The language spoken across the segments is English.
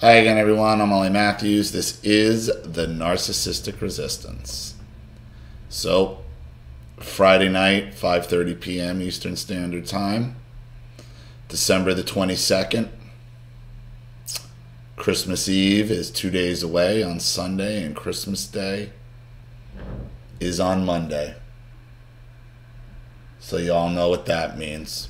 Hi again, everyone. I'm Ollie Matthews. This is the Narcissistic Resistance. So, Friday night, 5:30 p.m. Eastern Standard Time, December the 22nd. Christmas Eve is 2 days away on Sunday, and Christmas Day is on Monday. So you all know what that means.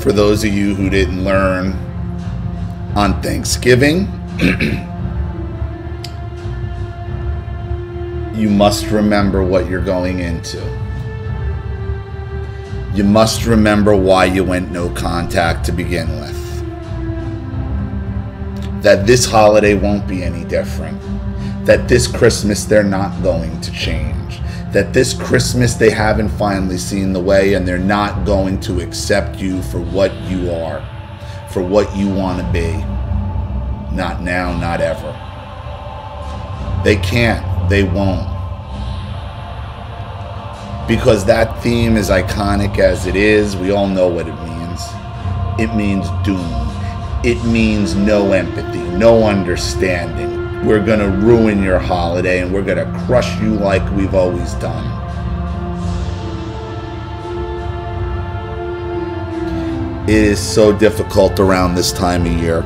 For those of you who didn't learn on Thanksgiving, you must remember what you're going into. You must remember why you went no contact to begin with. That this holiday won't be any different. That this Christmas they're not going to change. That this Christmas they haven't finally seen the way, and they're not going to accept you for what you are, for what you want to be. Not now, not ever. They can't, they won't. Because that theme, as iconic as it is, we all know what it means. It means doom. It means no empathy, no understanding. We're going to ruin your holiday, and we're going to crush you like we've always done. It is so difficult around this time of year.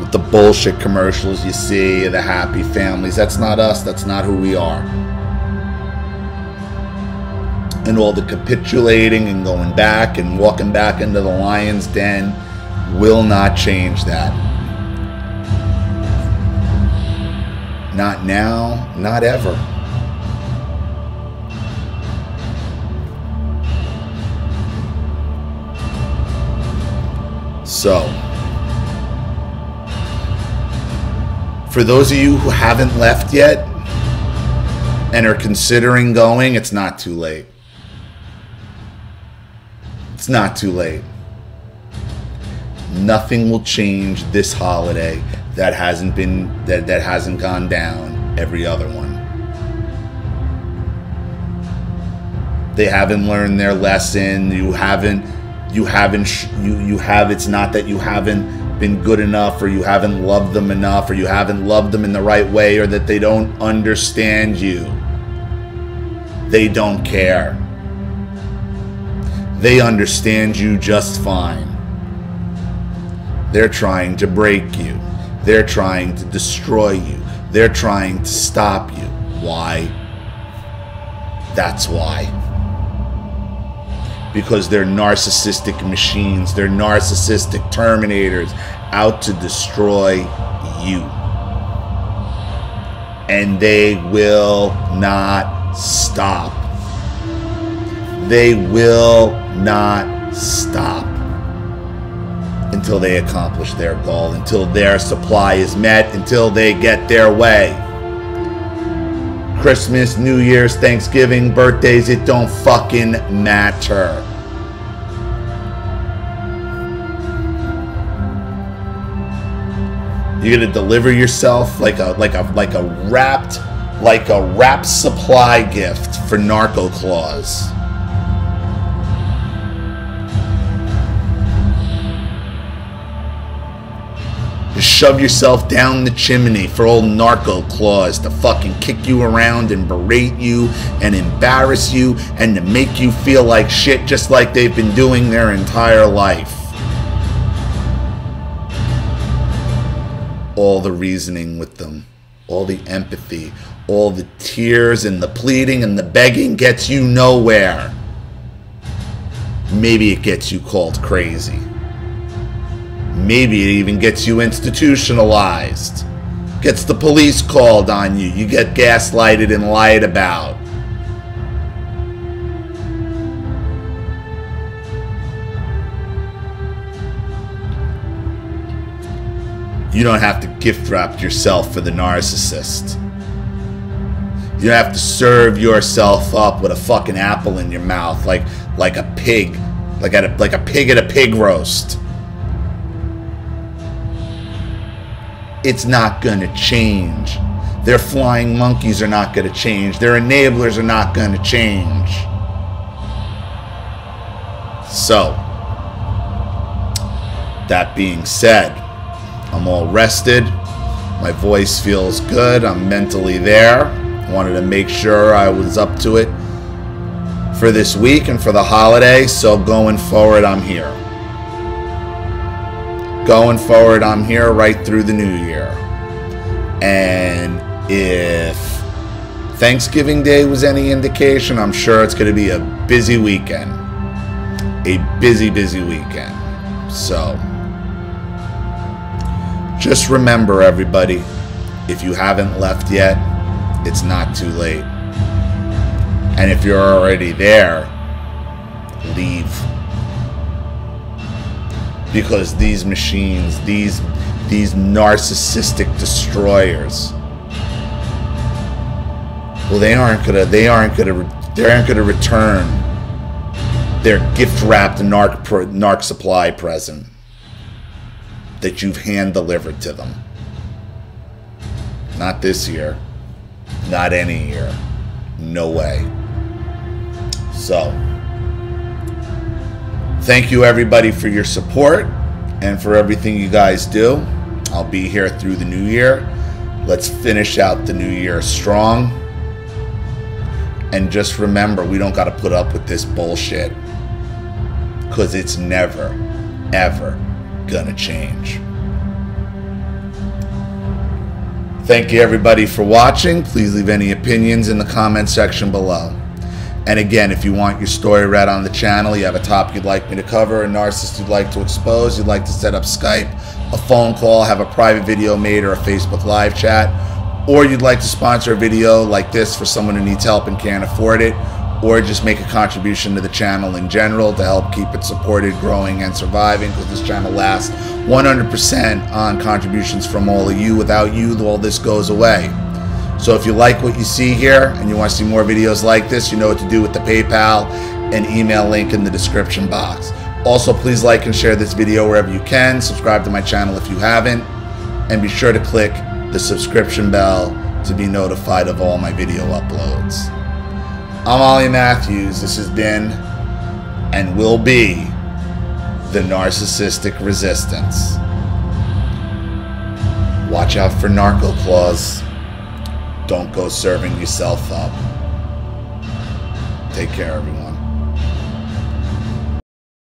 With the bullshit commercials you see, the happy families, that's not us, that's not who we are. And all the capitulating and going back and walking back into the lion's den will not change that. Not now, not ever. So, for those of you who haven't left yet and are considering going, it's not too late. It's not too late. Nothing will change this holiday that hasn't been that hasn't gone down every other one. They haven't learned their lesson. It's not that you haven't been good enough, or you haven't loved them enough, or you haven't loved them in the right way, or that they don't understand you. They don't care. They understand you just fine. They're trying to break you. They're trying to destroy you. They're trying to stop you. Why? That's why. Because they're narcissistic machines. They're narcissistic terminators out to destroy you. And they will not stop. They will not stop. Until they accomplish their goal, until their supply is met, until they get their way. Christmas, New Year's, Thanksgiving, birthdays, it don't fucking matter. You're gonna deliver yourself like a wrapped supply gift for Narcoclaus. Shove yourself down the chimney for old Narcoclaus to fucking kick you around and berate you and embarrass you and to make you feel like shit, just like they've been doing their entire life. All the reasoning with them, all the empathy, all the tears and the pleading and the begging gets you nowhere. Maybe it gets you called crazy. Maybe it even gets you institutionalized. Gets the police called on you. You get gaslighted and lied about. You don't have to gift wrap yourself for the narcissist. You don't have to serve yourself up with a fucking apple in your mouth like a pig. Like a pig at a pig roast. it's not going to change. Their flying monkeys are not going to change. Their enablers are not going to change. So, that being said, I'm all rested. My voice feels good. I'm mentally there. I wanted to make sure I was up to it for this week and for the holiday. So going forward, I'm here. Going forward, I'm here right through the new year. And if Thanksgiving Day was any indication, I'm sure it's going to be a busy weekend. A busy, busy weekend. So, just remember, everybody, if you haven't left yet, it's not too late. And if you're already there, leave. Because these machines, these narcissistic destroyers, well, they aren't gonna return their gift-wrapped narc supply present that you've hand-delivered to them. Not this year. Not any year. No way. So, thank you, everybody, for your support and for everything you guys do. I'll be here through the new year. Let's finish out the new year strong. And just remember, we don't got to put up with this bullshit. Because it's never, ever gonna change. Thank you, everybody, for watching. Please leave any opinions in the comment section below. And again, if you want your story read on the channel, you have a topic you'd like me to cover, a narcissist you'd like to expose, you'd like to set up Skype, a phone call, have a private video made, or a Facebook live chat, or you'd like to sponsor a video like this for someone who needs help and can't afford it, or just make a contribution to the channel in general to help keep it supported, growing, and surviving, because this channel lasts 100% on contributions from all of you. Without you, all this goes away. So if you like what you see here and you want to see more videos like this, you know what to do with the PayPal and email link in the description box. Also, please like and share this video wherever you can. Subscribe to my channel if you haven't. And be sure to click the subscription bell to be notified of all my video uploads. I'm Ollie Matthews. This has been and will be the Narcissistic Resistance. Watch out for Narcoclaus. Don't go serving yourself up. Take care, everyone.